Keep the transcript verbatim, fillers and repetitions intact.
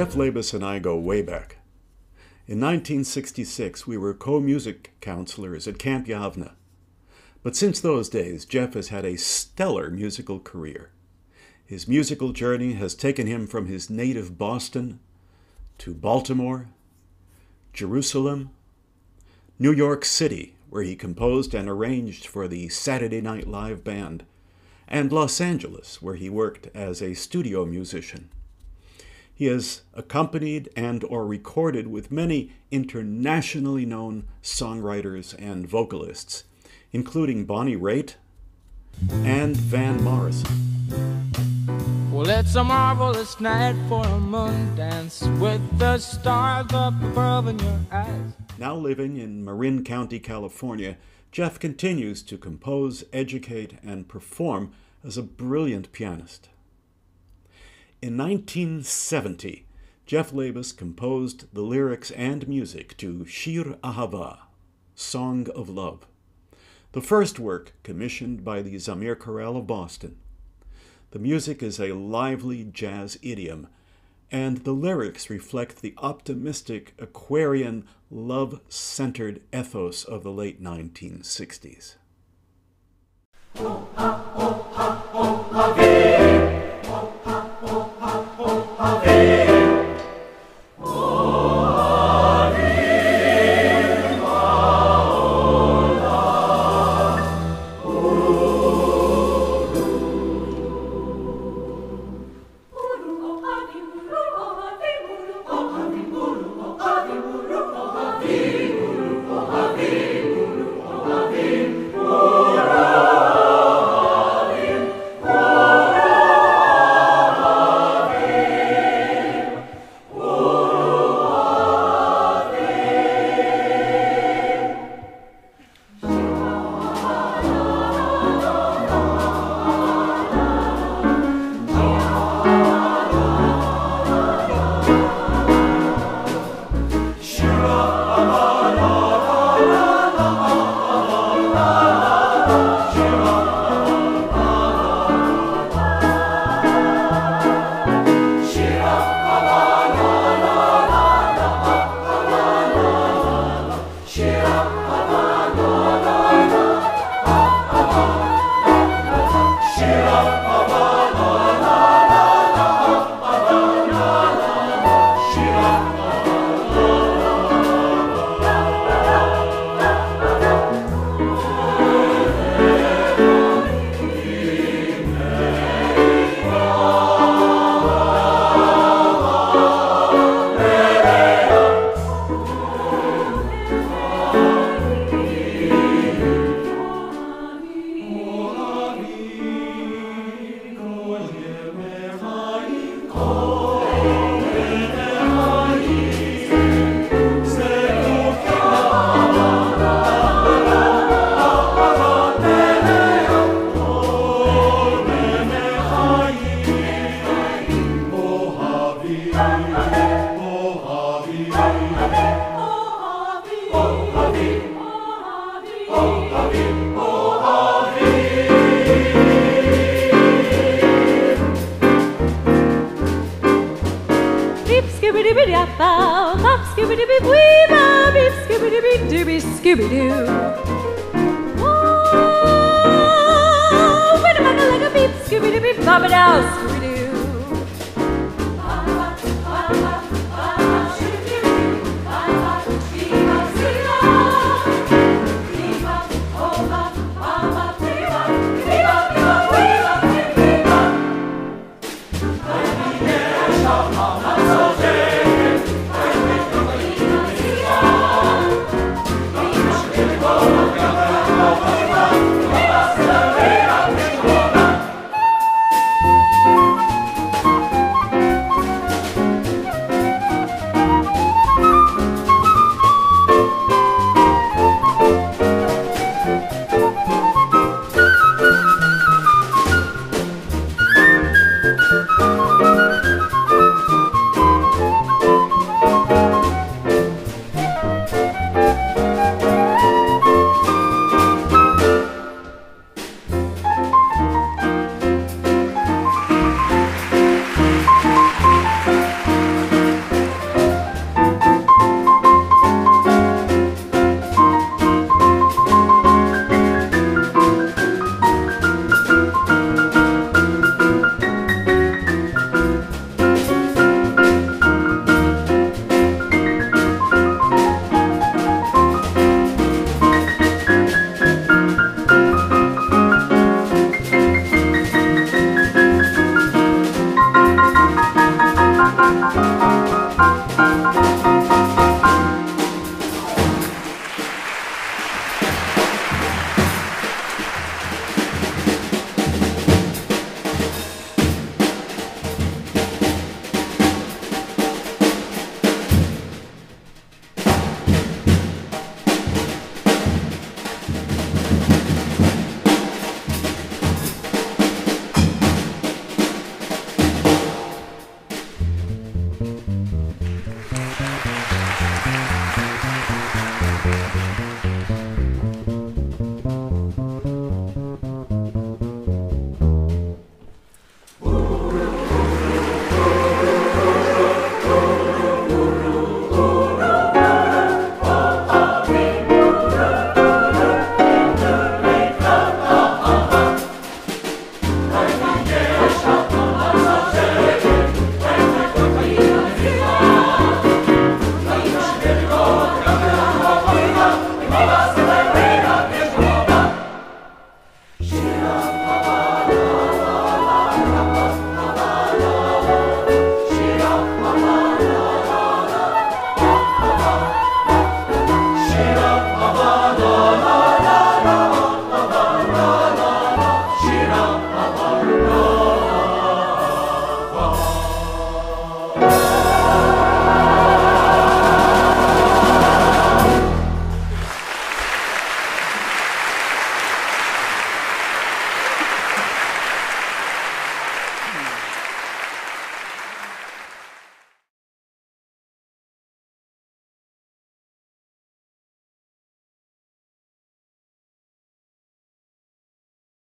Jef Labes and I go way back. In nineteen sixty-six, we were co-music counselors at Camp Yavna. But since those days, Jef has had a stellar musical career. His musical journey has taken him from his native Boston to Baltimore, Jerusalem, New York City, where he composed and arranged for the Saturday Night Live band, and Los Angeles, where he worked as a studio musician. He has accompanied and or recorded with many internationally known songwriters and vocalists, including Bonnie Raitt and Van Morrison. Well, it's a marvelous night for a moon dance with the stars up above in your eyes. Now living in Marin County, California, Jef continues to compose, educate, and perform as a brilliant pianist. In nineteen seventy, Jef Labes composed the lyrics and music to Shir Ahavah, Song of Love, the first work commissioned by the Zamir Chorale of Boston. The music is a lively jazz idiom, and the lyrics reflect the optimistic, Aquarian, love-centered ethos of the late nineteen sixties. Scooby-Doo.